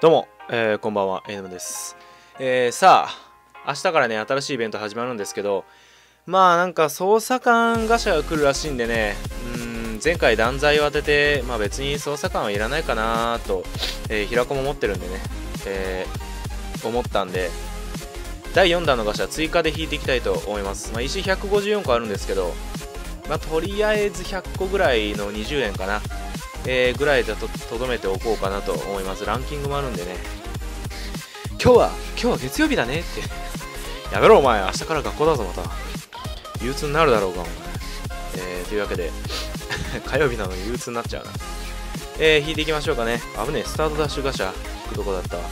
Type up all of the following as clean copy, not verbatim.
どうも、こんばんは、エヌです。さあ、明日からね、新しいイベント始まるんですけど、まあなんか捜査官ガシャが来るらしいんでね、前回断罪を当てて、まあ別に捜査官はいらないかなと、平子も持ってるんでね、思ったんで、第4弾のガシャ追加で引いていきたいと思います。まあ、石154個あるんですけど、まあとりあえず100個ぐらいの20円かな。ぐらいだととどめておこうかなと思います。ランキングもあるんでね。今日は月曜日だねって。やめろお前、明日から学校だぞまた。憂鬱になるだろうかお前。というわけで、火曜日なのに憂鬱になっちゃうな。引いていきましょうかね。危ねえ、スタートダッシュガシャ引くとこだったわ。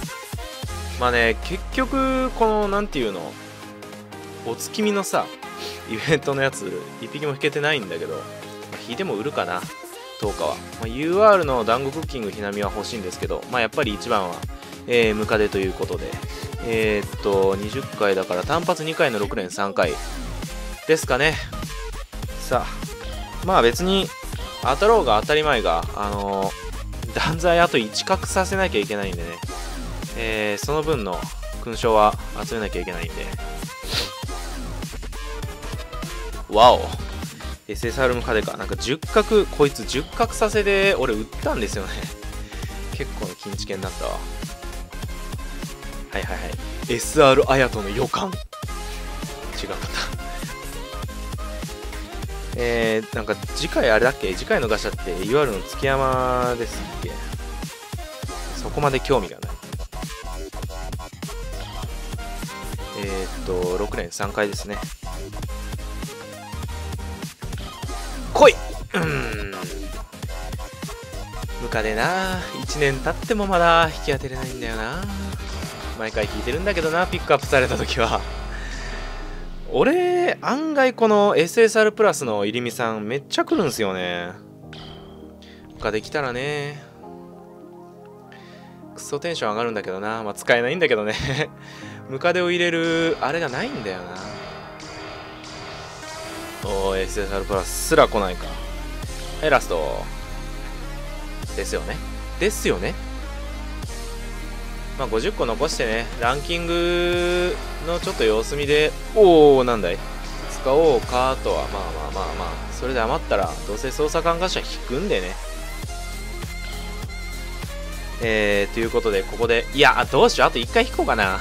まあね、結局、この、なんていうの、お月見のさ、イベントのやつ、一匹も引けてないんだけど、まあ、引いても売るかな。10日は、まあ、UR の団子クッキングひなみは欲しいんですけど、まあ、やっぱり一番は、ムカデということで、20回だから単発2回の6連3回ですかね。さあ、まあ別に当たろうが当たり前が、断罪あと1角させなきゃいけないんでね、その分の勲章は集めなきゃいけないんで、わお。SSR ムカデか。なんか10角、こいつ10角させで俺売ったんですよね。結構の金チケになったわ。はいはいはい。SR アヤトの予感。違うかった。なんか次回あれだっけ？次回のガシャって UR の月山ですっけ？そこまで興味がない。6連3回ですね。来い、ムカデな1年経ってもまだ引き当てれないんだよな。毎回引いてるんだけどな、ピックアップされた時は。俺案外この SSR プラスの入見さんめっちゃ来るんすよね。ムカデ来たらねクソテンション上がるんだけどな。まあ使えないんだけどねムカデを入れるあれがないんだよな。SSR プラスすら来ないか。はい、ラスト。ですよね。ですよね。まあ、50個残してね、ランキングのちょっと様子見で、おー、なんだい使おうかとは、まあまあまあまあ、それで余ったら、どうせ捜査官ガシャ引くんでね。ということで、ここで、いや、どうしよう、あと1回引こうかな。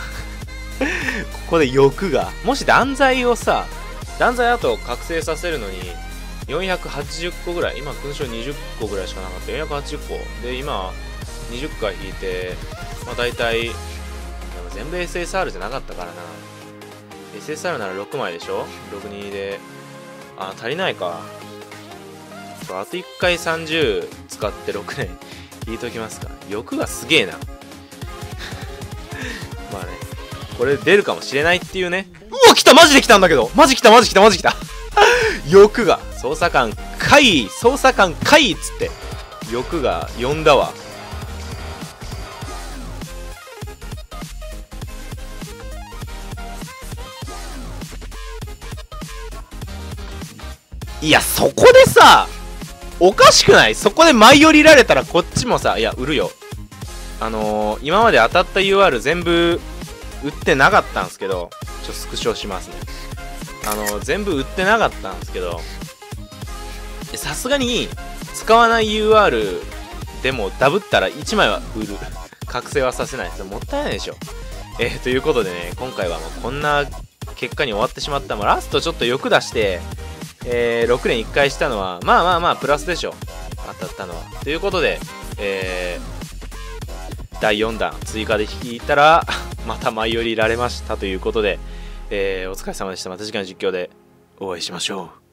ここで欲が。もし断罪をさ、断罪あと覚醒させるのに480個ぐらい、今勲章20個ぐらいしかなかった。480個で今20回引いて、まあ大体全部 SSR じゃなかったからな。 SSR なら6枚でしょ。62で足りないか。そう、あと1回30使って6年引いときますか。欲がすげえなまあね、これ出るかもしれないっていうね。うわ、来た、マジで来たんだけど、マジ来た欲が、捜査官かい、捜査官かいっつって欲が呼んだわ。いや、そこでさ、おかしくない？そこで舞い降りられたらこっちもさ、いや、売るよ。今まで当たった UR 全部売ってなかったんですけど、ちょっとスクショしますね。全部売ってなかったんですけど、さすがに使わない UR でもダブったら1枚は売る。覚醒はさせない。それもったいないでしょ。ということでね、今回はもうこんな結果に終わってしまった。もうラストちょっと欲出して、6連1回したのは、まあまあまあプラスでしょ。当たったのは。ということで、第4弾追加で引いたらまた舞い降りられましたということで、お疲れ様でした。また次回の実況でお会いしましょう。